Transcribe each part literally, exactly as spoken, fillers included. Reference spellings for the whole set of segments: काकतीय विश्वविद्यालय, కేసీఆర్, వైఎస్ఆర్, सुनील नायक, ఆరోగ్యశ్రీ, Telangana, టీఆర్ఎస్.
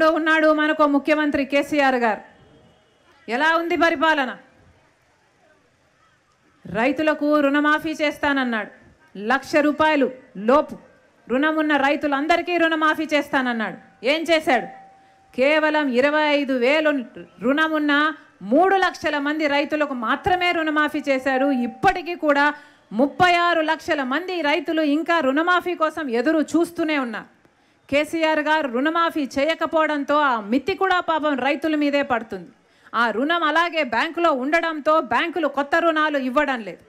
ఇప్పుడు ఉన్నాడు మనకు ముఖ్యమంత్రి కేసీఆర్ గారు. ఎలా ఉంది పరిపాలన? రైతులకు రుణమాఫీ చేస్తానన్నాడు. లక్ష రూపాయలు లోపు రుణం ఉన్న రైతులందరికీ రుణమాఫీ చేస్తానన్నాడు. ఏం చేశాడు? కేవలం ఇరవై ఐదు వేలు రుణం ఉన్న మూడు లక్షల మంది రైతులకు మాత్రమే రుణమాఫీ చేశారు. ఇప్పటికీ కూడా ముప్పై ఆరు లక్షల మంది రైతులు ఇంకా రుణమాఫీ కోసం ఎదురు చూస్తూనే ఉన్నారు. కేసీఆర్ గారు రుణమాఫీ చేయకపోవడంతో ఆ మిత్తి కూడా పాపం రైతుల మీదే పడుతుంది. ఆ రుణం అలాగే బ్యాంకులో ఉండడంతో బ్యాంకులు కొత్త రుణాలు ఇవ్వడం లేదు.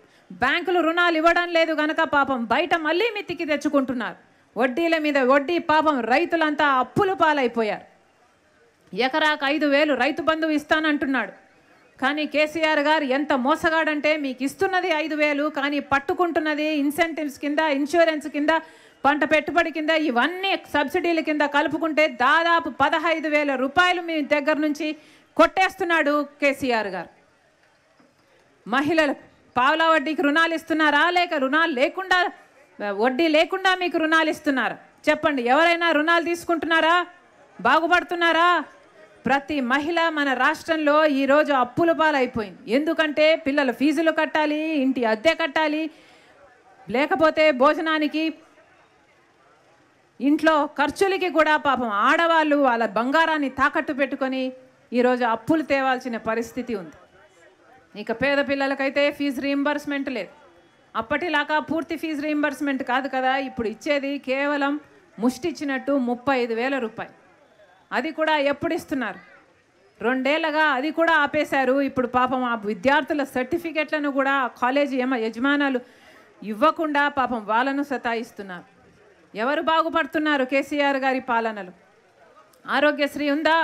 బ్యాంకులు రుణాలు ఇవ్వడం లేదు కనుక పాపం బయట మళ్ళీ మిత్తికి తెచ్చుకుంటున్నారు. వడ్డీల మీద వడ్డీ పాపం రైతులంతా అప్పులు పాలైపోయారు. ఎకరాకు ఐదు వేలు రైతు బంధువు ఇస్తానంటున్నాడు. కానీ కేసీఆర్ గారు ఎంత మోసగాడంటే, మీకు ఇస్తున్నది ఐదు వేలు కానీ పట్టుకుంటున్నది ఇన్సెంటివ్స్ కింద, ఇన్సూరెన్స్ కింద, పంట పెట్టుబడి కింద, ఇవన్నీ సబ్సిడీల కింద కలుపుకుంటే దాదాపు పదహైదు వేల రూపాయలు మీ దగ్గర నుంచి కొట్టేస్తున్నాడు కేసీఆర్ గారు. మహిళలు పావలా వడ్డీకి రుణాలు ఇస్తున్నారా లేక రుణాలు లేకుండా వడ్డీ లేకుండా మీకు రుణాలు ఇస్తున్నారా? చెప్పండి, ఎవరైనా రుణాలు తీసుకుంటున్నారా? బాగుపడుతున్నారా? ప్రతి మహిళ మన రాష్ట్రంలో ఈరోజు అప్పుల పాలైపోయింది. ఎందుకంటే పిల్లల ఫీజులు కట్టాలి, ఇంటి అద్దె కట్టాలి, లేకపోతే భోజనానికి, ఇంట్లో ఖర్చులకి కూడా పాపం ఆడవాళ్ళు వాళ్ళ బంగారాన్ని తాకట్టు పెట్టుకొని ఈరోజు అప్పులు తేవాల్సిన పరిస్థితి ఉంది. ఇక పేద పిల్లలకైతే ఫీజు రీయింబర్స్మెంట్ లేదు. అప్పటిలాగా పూర్తి ఫీజు రీయింబర్స్మెంట్ కాదు కదా, ఇప్పుడు ఇచ్చేది కేవలం ముష్టిచ్చినట్టు ముప్పై ఐదు వేల రూపాయలు. అది కూడా ఎప్పుడు ఇస్తున్నారు? రెండేళ్ళగా అది కూడా ఆపేశారు. ఇప్పుడు పాపం ఆ విద్యార్థుల సర్టిఫికెట్లను కూడా కాలేజీ ఏమో యజమానాలు ఇవ్వకుండా పాపం వాళ్ళను సతాయిస్తున్నారు. ఎవరు బాగుపడుతున్నారు కేసీఆర్ గారి పాలనలు? ఆరోగ్యశ్రీ ఉందా?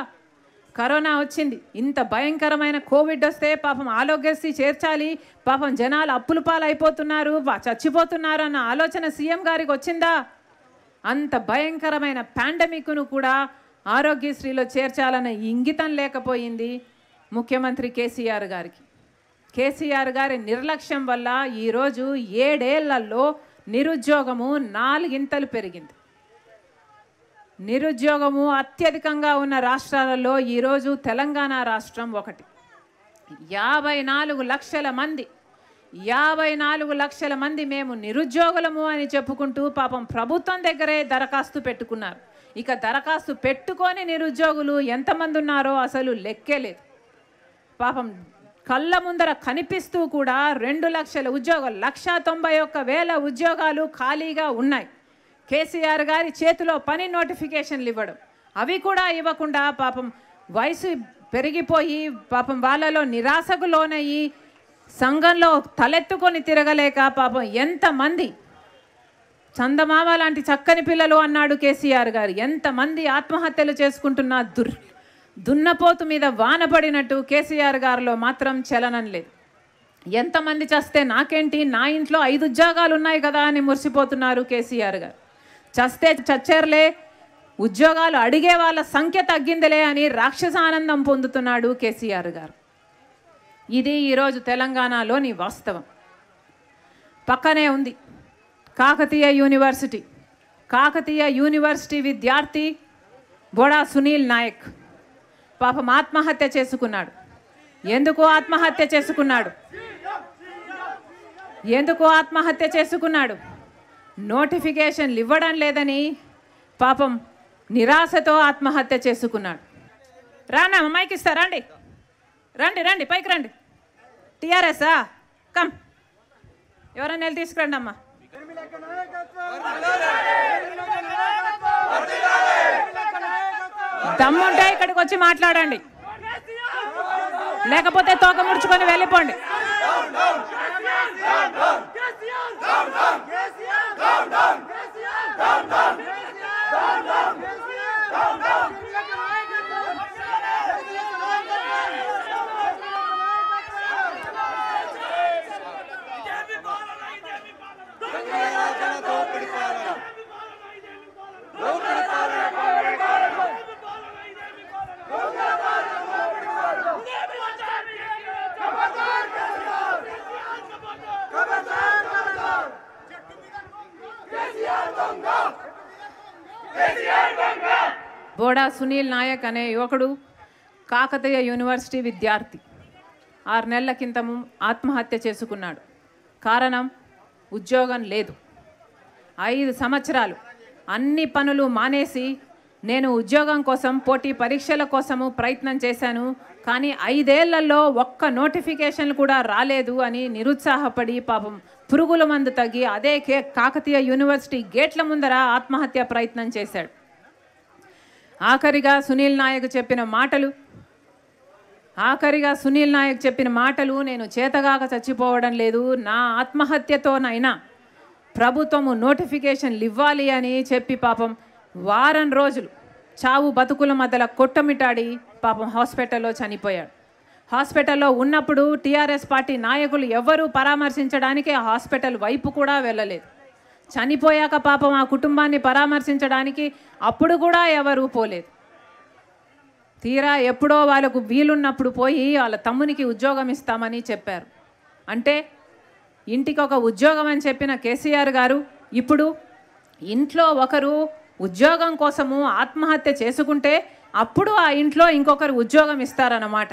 కరోనా వచ్చింది, ఇంత భయంకరమైన కోవిడ్ వస్తే పాపం ఆరోగ్యశ్రీ చేర్చాలి, పాపం జనాలు అప్పుల పాలైపోతున్నారు, చచ్చిపోతున్నారు అన్న ఆలోచన సీఎం గారికి వచ్చిందా? అంత భయంకరమైన పాండమిక్ను కూడా ఆరోగ్యశ్రీలో చేర్చాలన్న ఇంగితం లేకపోయింది ముఖ్యమంత్రి కేసీఆర్ గారికి. కేసీఆర్ గారి నిర్లక్ష్యం వల్ల ఈరోజు ఏడేళ్లలో నిరుద్యోగము నాలుగింతలు పెరిగింది. నిరుద్యోగము అత్యధికంగా ఉన్న రాష్ట్రాలలో ఈరోజు తెలంగాణ రాష్ట్రం ఒకటి. యాభై నాలుగు లక్షల మంది యాభై నాలుగు లక్షల మంది మేము నిరుద్యోగులము అని చెప్పుకుంటూ పాపం ప్రభుత్వం దగ్గరే దరఖాస్తు పెట్టుకున్నారు. ఇక దరఖాస్తు పెట్టుకొని నిరుద్యోగులు ఎంతమంది ఉన్నారో అసలు లెక్కే లేదు. పాపం కళ్ళ ముందర కనిపిస్తూ కూడా రెండు లక్షల ఉద్యోగాలు, లక్షా తొంభై ఒక్క వేల ఉద్యోగాలు ఖాళీగా ఉన్నాయి. కేసీఆర్ గారి చేతిలో పని నోటిఫికేషన్లు ఇవ్వడం, అవి కూడా ఇవ్వకుండా పాపం వయసు పెరిగిపోయి పాపం వాళ్ళలో నిరాశకు లోనయ్యి సంఘంలో తలెత్తుకొని తిరగలేక పాపం ఎంతమంది చందమామ లాంటి చక్కని పిల్లలు అన్నాడు కేసీఆర్ గారు, ఎంతమంది ఆత్మహత్యలు చేసుకుంటున్న దుర్ దున్నపోతు మీద వానపడినట్టు కేసీఆర్ గారిలో మాత్రం చలనం లేదు. ఎంతమంది చస్తే నాకేంటి, నా ఇంట్లో ఐదు ఉద్యోగాలు ఉన్నాయి కదా అని మురిసిపోతున్నారు కేసీఆర్ గారు. చస్తే చచ్చేర్లే, ఉద్యోగాలు అడిగే వాళ్ళ సంఖ్య తగ్గిందిలే అని రాక్షసానందం పొందుతున్నాడు కేసీఆర్ గారు. ఇది ఈరోజు తెలంగాణలోని వాస్తవం. పక్కనే ఉంది కాకతీయ యూనివర్సిటీ. కాకతీయ యూనివర్సిటీ విద్యార్థి బోడా సునీల్ నాయక్ పాపం ఆత్మహత్య చేసుకున్నాడు. ఎందుకు ఆత్మహత్య చేసుకున్నాడు ఎందుకు ఆత్మహత్య చేసుకున్నాడు నోటిఫికేషన్లు ఇవ్వడం లేదని పాపం నిరాశతో ఆత్మహత్య చేసుకున్నాడు. రానా, మైక్ ఇస్తా, రండి రండి రండి పైకి రండి. టీఆర్ఎస్ఆ కమ్, ఎవరైనా వెళ్ళి తీసుకురండి అమ్మా. దమ్ముంటే ఇక్కడికి వచ్చి మాట్లాడండి, లేకపోతే తోక ముడుచుకొని వెళ్ళిపోండి. Come on, come on, come on. Boda Sunil Naik అనే యువకుడు కాకతీయ యూనివర్సిటీ విద్యార్థి ఆరు నెలల కిందము ఆత్మహత్య చేసుకున్నాడు. కారణం ఉద్యోగం లేదు. ఐదు సంవత్సరాలు అన్ని పనులు మానేసి నేను ఉద్యోగం కోసం పోటీ పరీక్షల కోసము ప్రయత్నం చేశాను, కానీ ఐదేళ్లలో ఒక్క నోటిఫికేషన్ కూడా రాలేదు అని నిరుత్సాహపడి పాపం పురుగుల మందు తగ్గి అదే కాకతీయ యూనివర్సిటీ గేట్ల ముందర ఆత్మహత్య ప్రయత్నం చేశాడు. ఆఖరిగా సునీల్ నాయక్ చెప్పిన మాటలు ఆఖరిగా సునీల్ నాయక్ చెప్పిన మాటలు నేను చేతగాక చచ్చిపోవడం లేదు, నా ఆత్మహత్యతోనైనా ప్రభుత్వము నోటిఫికేషన్లు ఇవ్వాలి అని చెప్పి పాపం వారం రోజులు చావు బతుకుల మధ్యలో కొట్టమిటాడి పాపం హాస్పిటల్లో చనిపోయాడు. హాస్పిటల్లో ఉన్నప్పుడు టీఆర్ఎస్ పార్టీ నాయకులు ఎవరూ పరామర్శించడానికి ఆ హాస్పిటల్ వైపు కూడా వెళ్ళలేదు. చనిపోయాక పాపం ఆ కుటుంబాన్ని పరామర్శించడానికి అప్పుడు కూడా ఎవరూ పోలేదు. తీరా ఎప్పుడో వాళ్ళకు వీలున్నప్పుడు పోయి వాళ్ళ తమ్మునికి ఉద్యోగం ఇస్తామని చెప్పారు. అంటే ఇంటికి ఒక ఉద్యోగం అని చెప్పిన కేసీఆర్ గారు ఇప్పుడు ఇంట్లో ఒకరు ఉద్యోగం కోసము ఆత్మహత్య చేసుకుంటే అప్పుడు ఆ ఇంట్లో ఇంకొకరు ఉద్యోగం ఇస్తారన్నమాట.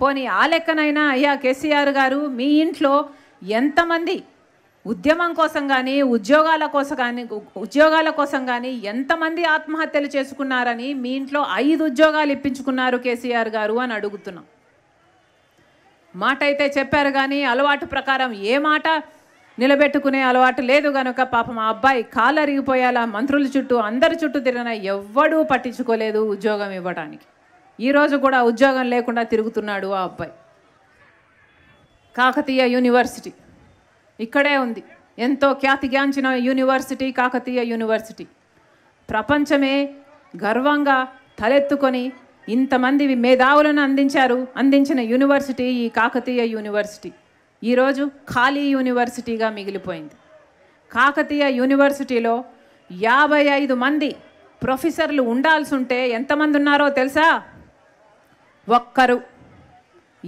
పోనీ ఆ లెక్కనైనా అయ్యా కేసీఆర్ గారు, మీ ఇంట్లో ఎంతమంది ఉద్యమం కోసం కానీ ఉద్యోగాల కోసం కానీ ఉద్యోగాల కోసం కానీ ఎంతమంది ఆత్మహత్యలు చేసుకున్నారని మీ ఇంట్లో ఐదు ఉద్యోగాలు ఇప్పించుకున్నారు కేసీఆర్ గారు అని అడుగుతున్నాం. మాట అయితే చెప్పారు కానీ అలవాటు ప్రకారం ఏ మాట నిలబెట్టుకునే అలవాటు లేదు కనుక పాపం ఆ అబ్బాయి కాలరిగిపోయేలా మంత్రుల చుట్టూ అందరి చుట్టూ తిరిగిన ఎవ్వడూ పట్టించుకోలేదు ఉద్యోగం ఇవ్వడానికి. ఈరోజు కూడా ఉద్యోగం లేకుండా తిరుగుతున్నాడు ఆ అబ్బాయి. కాకతీయ యూనివర్సిటీ ఇక్కడే ఉంది. ఎంతో ఖ్యాతిగాంచిన యూనివర్సిటీ కాకతీయ యూనివర్సిటీ. ప్రపంచమే గర్వంగా తలెత్తుకొని ఇంతమంది మేధావులను అందించారు అందించిన యూనివర్సిటీ ఈ కాకతీయ యూనివర్సిటీ ఈరోజు ఖాళీ యూనివర్సిటీగా మిగిలిపోయింది. కాకతీయ యూనివర్సిటీలో యాభై ఐదు మంది ప్రొఫెసర్లు ఉండాల్సి ఉంటే ఎంతమంది ఉన్నారో తెలుసా? ఒక్కరు.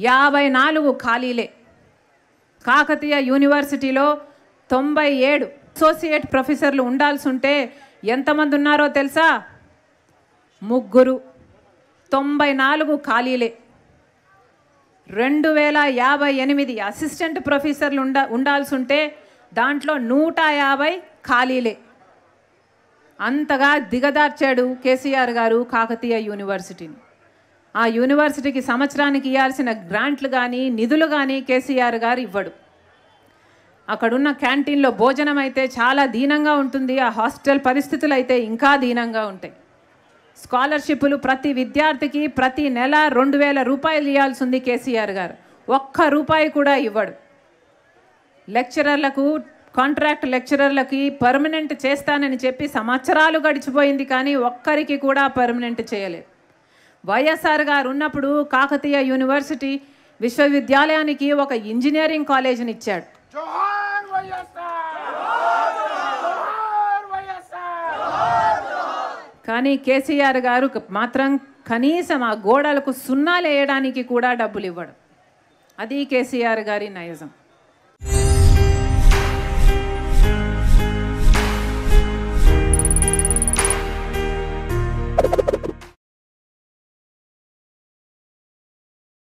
యాభై నాలుగు ఖాళీలే. కాకతీయ యూనివర్సిటీలో తొంభై ఏడు అసోసియేట్ ప్రొఫెసర్లు ఉండాల్సి ఉంటే ఎంతమంది ఉన్నారో తెలుసా? ముగ్గురు. తొంభై నాలుగు ఖాళీలే. రెండు వేల యాభై ఎనిమిది అసిస్టెంట్ ప్రొఫెసర్లు ఉండ ఉండాల్సి ఉంటే దాంట్లో నూట యాభై ఖాళీలే. అంతగా దిగదార్చాడు కేసీఆర్ గారు కాకతీయ యూనివర్సిటీని. ఆ యూనివర్సిటీకి సంవత్సరానికి ఇవ్వాల్సిన గ్రాంట్లు కానీ నిధులు కానీ కేసీఆర్ గారు ఇవ్వడు. అక్కడున్న క్యాంటీన్లో భోజనం అయితే చాలా దీనంగా ఉంటుంది. ఆ హాస్టల్ పరిస్థితులు అయితే ఇంకా దీనంగా ఉంటాయి. స్కాలర్షిప్లు ప్రతి విద్యార్థికి ప్రతి నెల రెండు వేల రూపాయలు ఇవ్వాల్సి ఉంది కేసీఆర్ గారు. ఒక్క రూపాయి కూడా ఇవ్వడు. లెక్చరర్లకు కాంట్రాక్ట్ లెక్చరర్లకి పర్మనెంట్ చేస్తానని చెప్పి సంవత్సరాలు గడిచిపోయింది కానీ ఒక్కరికి కూడా పర్మనెంట్ చేయలేదు. వైఎస్ఆర్ గారు ఉన్నప్పుడు కాకతీయ యూనివర్సిటీ విశ్వవిద్యాలయానికి ఒక ఇంజనీరింగ్ కాలేజీని ఇచ్చాడు. కానీ కేసీఆర్ గారు మాత్రం కనీసం ఆ గోడలకు సున్నాలు వేయడానికి కూడా డబ్బులు ఇవ్వడు. అది కేసీఆర్ గారి నైజం.